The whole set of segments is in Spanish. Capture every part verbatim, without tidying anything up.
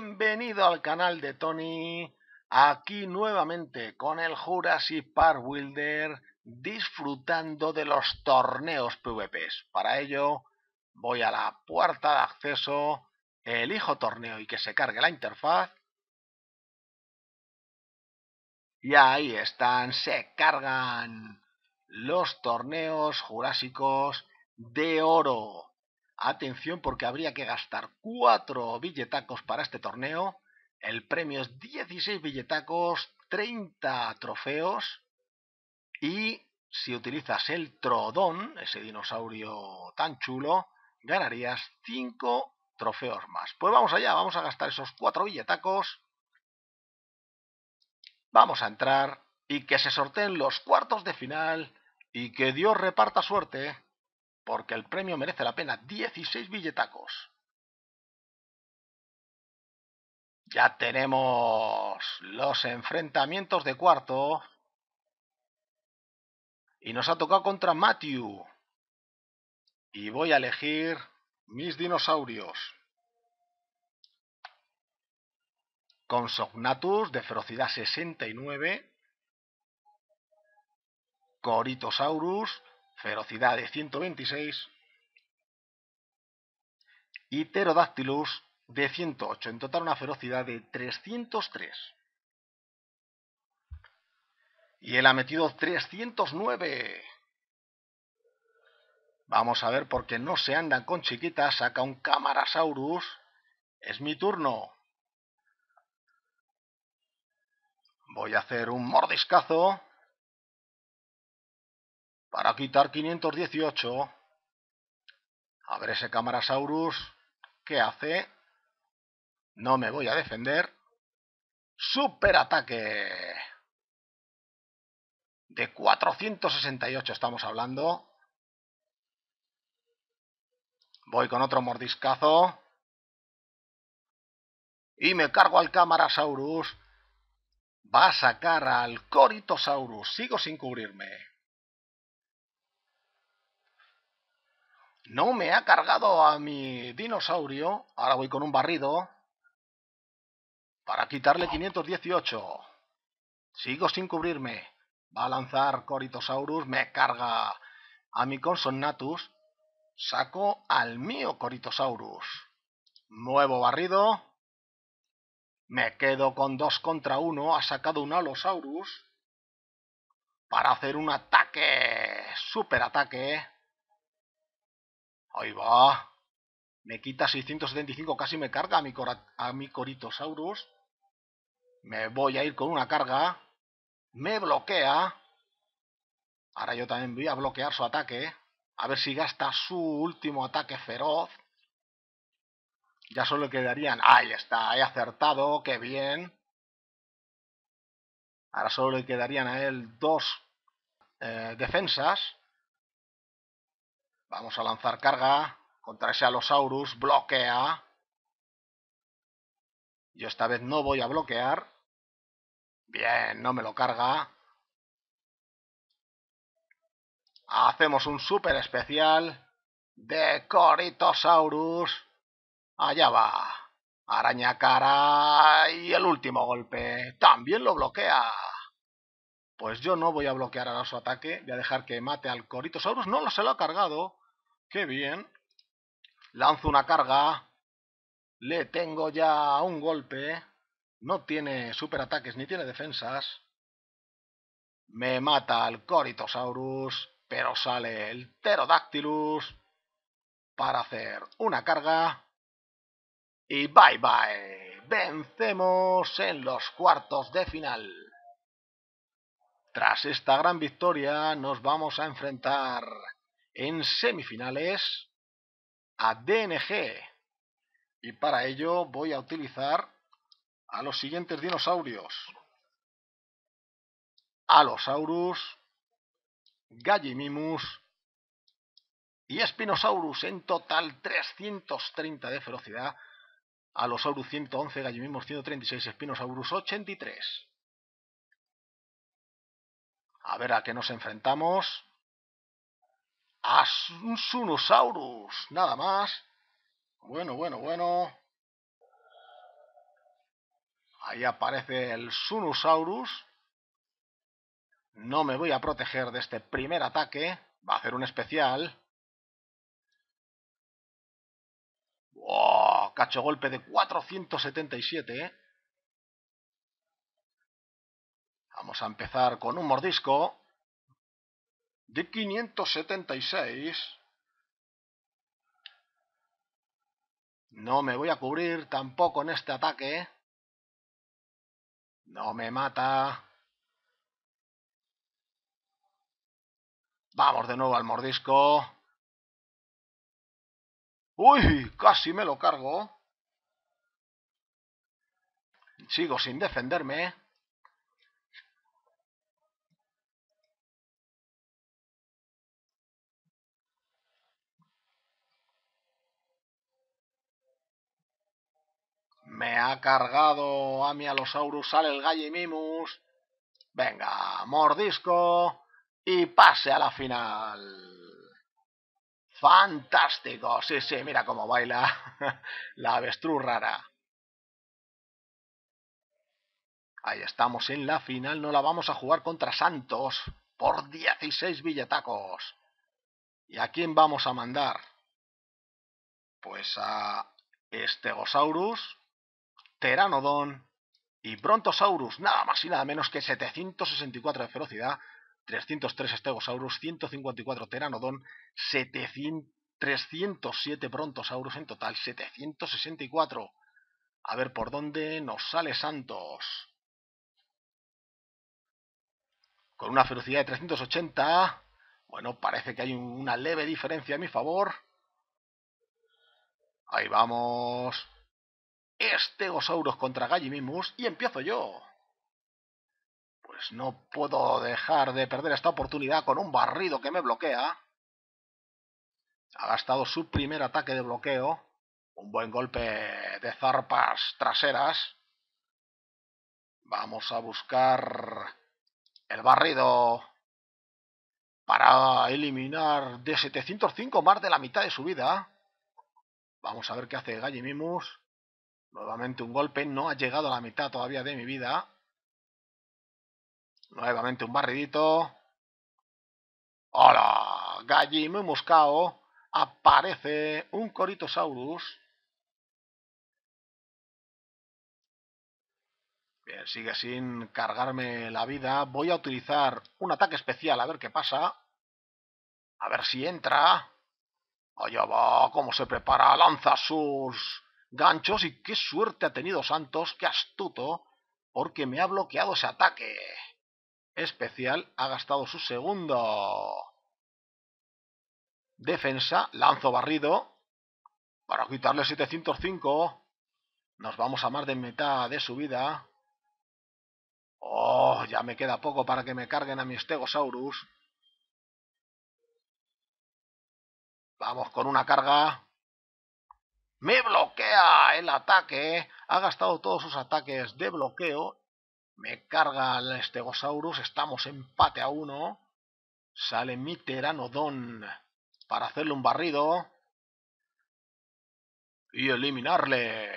bienvenido al canal de Tony, aquí nuevamente con el Jurassic Park Builder, disfrutando de los torneos P V Pes. Para ello voy a la puerta de acceso, elijo torneo y que se cargue la interfaz. Y ahí están, se cargan los torneos jurásicos de oro. Atención, porque habría que gastar cuatro billetacos para este torneo. El premio es dieciséis billetacos, treinta trofeos. Y si utilizas el Troodon, ese dinosaurio tan chulo, ganarías cinco trofeos más. Pues vamos allá, vamos a gastar esos cuatro billetacos. Vamos a entrar y que se sorteen los cuartos de final y que Dios reparta suerte, porque el premio merece la pena, dieciséis billetacos. Ya tenemos los enfrentamientos de cuarto. Y nos ha tocado contra Matthew. Y voy a elegir mis dinosaurios. Compsognathus, de ferocidad sesenta y nueve. Corythosaurus, ferocidad de ciento veintiséis, y Pterodáctilos de ciento ocho, en total una ferocidad de trescientos tres. Y él ha metido trescientos nueve. Vamos a ver, porque no se andan con chiquitas, saca un Camarasaurus. Es mi turno. Voy a hacer un mordiscazo para quitar quinientos dieciocho. A ver ese Camarasaurus, ¿qué hace? No me voy a defender. ¡Superataque! De cuatrocientos sesenta y ocho estamos hablando. Voy con otro mordiscazo. Y me cargo al Camarasaurus. Va a sacar al Corythosaurus. Sigo sin cubrirme. No me ha cargado a mi dinosaurio. Ahora voy con un barrido para quitarle quinientos dieciocho. Sigo sin cubrirme. Va a lanzar Corythosaurus. Me carga a mi Compsognathus. Saco al mío Corythosaurus. Nuevo barrido. Me quedo con dos contra uno. Ha sacado un Alosaurus para hacer un ataque. Super ataque. Ahí va. Me quita seiscientos setenta y cinco. Casi me carga a mi, a mi Corythosaurus. Me voy a ir con una carga. Me bloquea. Ahora yo también voy a bloquear su ataque. A ver si gasta su último ataque feroz. Ya solo quedarían... Ahí está. He acertado. Qué bien. Ahora solo le quedarían a él dos eh, defensas. Vamos a lanzar carga contra ese Alosaurus. Bloquea. Yo esta vez no voy a bloquear. Bien, no me lo carga. Hacemos un super especial de Corythosaurus. Allá va. Araña cara. Y el último golpe. También lo bloquea. Pues yo no voy a bloquear ahora su ataque. Voy a dejar que mate al Corythosaurus. No, no se lo ha cargado. ¡Qué bien! Lanzo una carga. Le tengo ya un golpe. No tiene superataques ni tiene defensas. Me mata al Corythosaurus. Pero sale el Pterodáctilus para hacer una carga. Y bye bye. Vencemos en los cuartos de final. Tras esta gran victoria nos vamos a enfrentar en semifinales a D N G, y para ello voy a utilizar a los siguientes dinosaurios: Alosaurus, Gallimimus y Spinosaurus, en total trescientos treinta de ferocidad. Alosaurus ciento once, Gallimimus ciento treinta y seis, Spinosaurus ochenta y tres. A ver a qué nos enfrentamos. A un Sunosaurus, nada más. Bueno, bueno, bueno. Ahí aparece el Sunosaurus. No me voy a proteger de este primer ataque. Va a hacer un especial. ¡Oh! Cacho golpe de cuatrocientos setenta y siete, ¿eh? Vamos a empezar con un mordisco de quinientos setenta y seis. No me voy a cubrir tampoco en este ataque. No me mata. Vamos de nuevo al mordisco. ¡Uy! Casi me lo cargo. Sigo sin defenderme. Me ha cargado a mi Alosaurus, sale el Gallimimus. Venga, mordisco y pase a la final. Fantástico, sí, sí, mira cómo baila la avestruz rara. Ahí estamos en la final, no la vamos a jugar contra Santos por dieciséis billetacos. ¿Y a quién vamos a mandar? Pues a Estegosaurus, Pteranodon y Brontosaurus, nada más y nada menos que setecientos sesenta y cuatro de ferocidad, trescientos tres Estegosaurus, ciento cincuenta y cuatro Pteranodon, trescientos siete Brontosaurus, en total setecientos sesenta y cuatro. A ver por dónde nos sale Santos. Con una ferocidad de trescientos ochenta, bueno, parece que hay una leve diferencia a mi favor. Ahí vamos. Estegosaurus contra Gallimimus y empiezo yo. Pues no puedo dejar de perder esta oportunidad con un barrido que me bloquea. Ha gastado su primer ataque de bloqueo. Un buen golpe de zarpas traseras. Vamos a buscar el barrido para eliminar de setecientos cinco más de la mitad de su vida. Vamos a ver qué hace Gallimimus. Nuevamente un golpe, no ha llegado a la mitad todavía de mi vida. Nuevamente un barridito. ¡Hola! Gallimimus K O. Aparece un Corythosaurus. Bien, sigue sin cargarme la vida. Voy a utilizar un ataque especial a ver qué pasa. A ver si entra. Allá va, cómo se prepara, lanza sus ganchos y qué suerte ha tenido Santos, qué astuto, porque me ha bloqueado ese ataque especial, ha gastado su segundo defensa, lanzo barrido para quitarle setecientos cinco, nos vamos a más de mitad de su vida. Oh, ya me queda poco para que me carguen a mi Stegosaurus. Vamos con una carga. Me bloquea el ataque. Ha gastado todos sus ataques de bloqueo. Me carga el Estegosaurus. Estamos empate a uno. Sale mi Pteranodon para hacerle un barrido y eliminarle.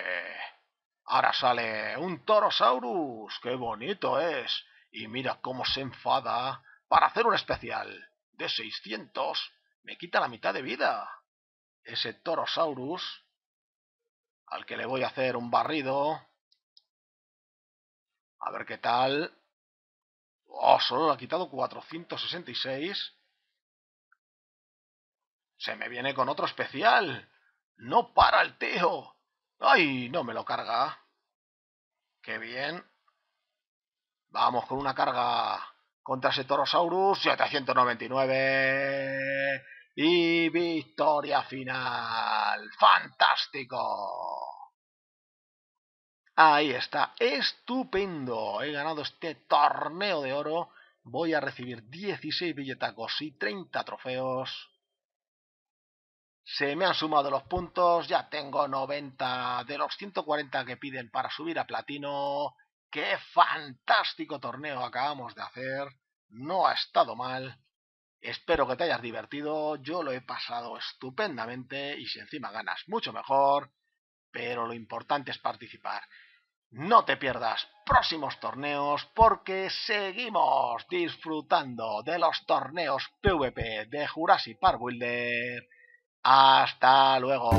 Ahora sale un Torosaurus. ¡Qué bonito es! Y mira cómo se enfada para hacer un especial de seiscientos. Me quita la mitad de vida ese Torosaurus, al que le voy a hacer un barrido. A ver qué tal. Oh, solo le ha quitado cuatrocientos sesenta y seis. Se me viene con otro especial. No para el tío. Ay, no me lo carga. Qué bien. Vamos con una carga contra ese Torosaurus, setecientos noventa y nueve, y victoria final. ¡Fantástico! Ahí está, estupendo. He ganado este torneo de oro. Voy a recibir dieciséis billetacos y treinta trofeos. Se me han sumado los puntos, ya tengo noventa de los ciento cuarenta que piden para subir a platino. ¡Qué fantástico torneo acabamos de hacer! No ha estado mal. Espero que te hayas divertido. Yo lo he pasado estupendamente y si encima ganas mucho mejor. Pero lo importante es participar. No te pierdas próximos torneos porque seguimos disfrutando de los torneos P V P de Jurassic Park Builder. ¡Hasta luego!